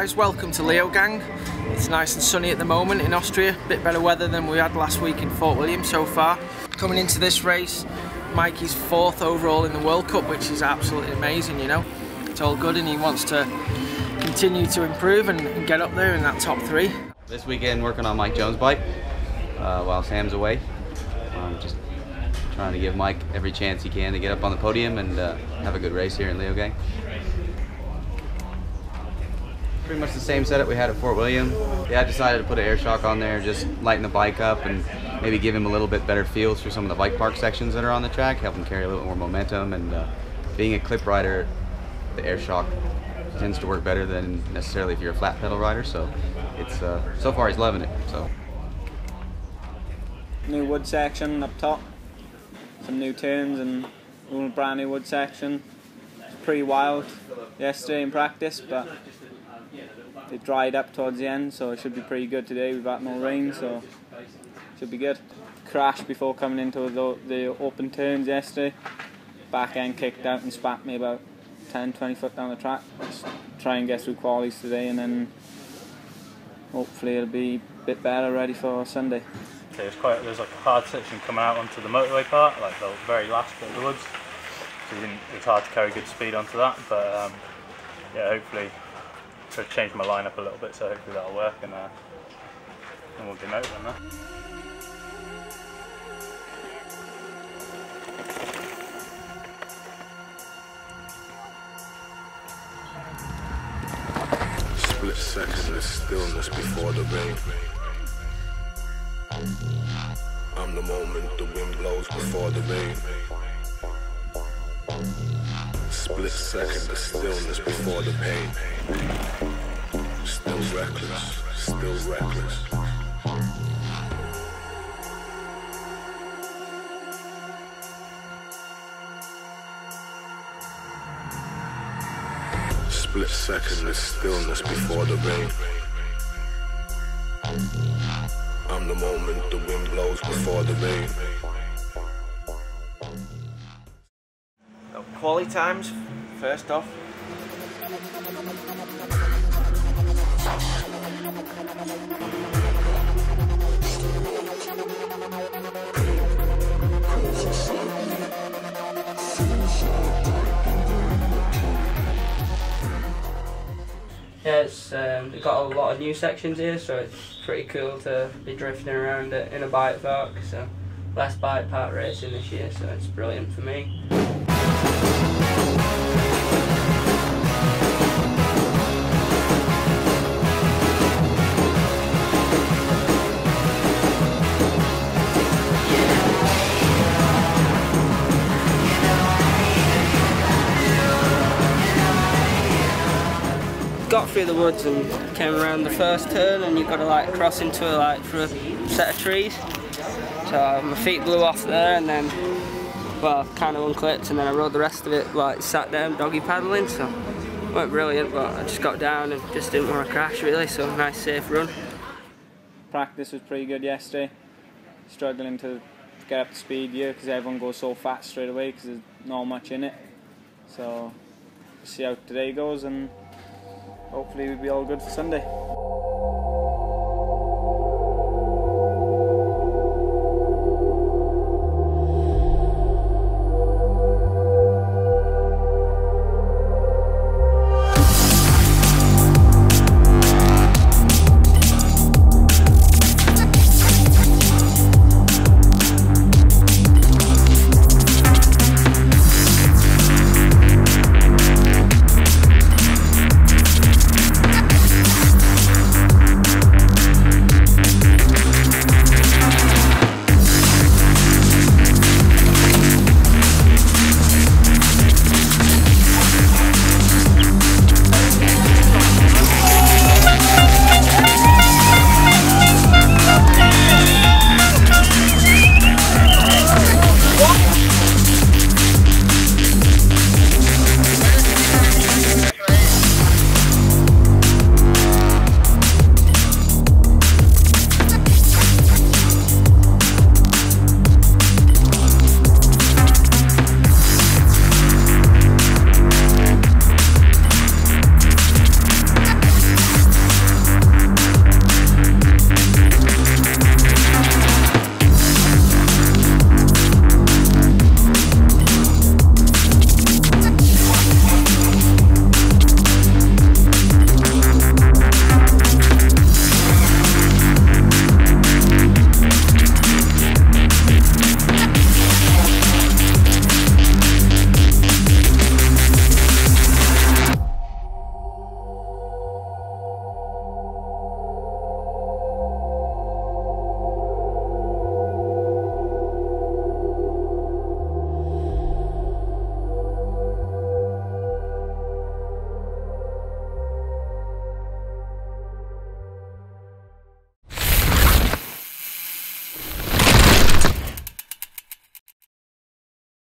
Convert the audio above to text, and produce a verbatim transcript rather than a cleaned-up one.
guys, welcome to Leogang. It's nice and sunny at the moment in Austria, a bit better weather than we had last week in Fort William so far. Coming into this race, Mikey's fourth overall in the World Cup, which is absolutely amazing, you know. It's all good and he wants to continue to improve and, and get up there in that top three. This weekend working on Mike Jones' bike uh, while Sam's away. I'm just trying to give Mike every chance he can to get up on the podium and uh, have a good race here in Leogang. Pretty much the same setup we had at Fort William. Yeah, I decided to put an air shock on there, just lighten the bike up and maybe give him a little bit better feels for some of the bike park sections that are on the track, help him carry a little more momentum. And uh, being a clip rider, the air shock tends to work better than necessarily if you're a flat pedal rider. So it's uh, so far he's loving it. So new wood section up top, some new turns and all brand new wood section. It's pretty wild yesterday in practice, but it dried up towards the end, so it should be pretty good today. We've had no rain, so it should be good. Crashed before coming into the, the open turns yesterday. Back end kicked out and spat me about ten, twenty foot down the track. Just try and get through qualies today, and then hopefully it'll be a bit better ready for Sunday. Okay, it's quite, there's like a hard section coming out onto the motorway part, like the very last bit of the woods. So it it's hard to carry good speed onto that, but um, yeah, hopefully. So I changed my line up a little bit, so hopefully that'll work, and, uh, and we'll be motoring that. Split section is stillness before the rain. I'm the moment the wind blows before the rain. Split second, the stillness before the pain. Still reckless, still reckless. Split second, the stillness before the rain. I'm the moment the wind blows before the rain. Quali times, first off. Yeah, it's um, got a lot of new sections here, so it's pretty cool to be drifting around it in a bike park. So less bike park racing this year, so it's brilliant for me. Got through the woods and came around the first turn, and you've got to like cross into a, like through a set of trees. So my feet blew off there, and then well, kind of unclipped, and then I rode the rest of it like sat down doggy paddling. So it went brilliant, but I just got down and just didn't want to crash really. So nice safe run. Practice was pretty good yesterday. Struggling to get up to speed here because everyone goes so fat straight away because there's not much in it. So see how today goes and. Hopefully we'll be all good for Sunday.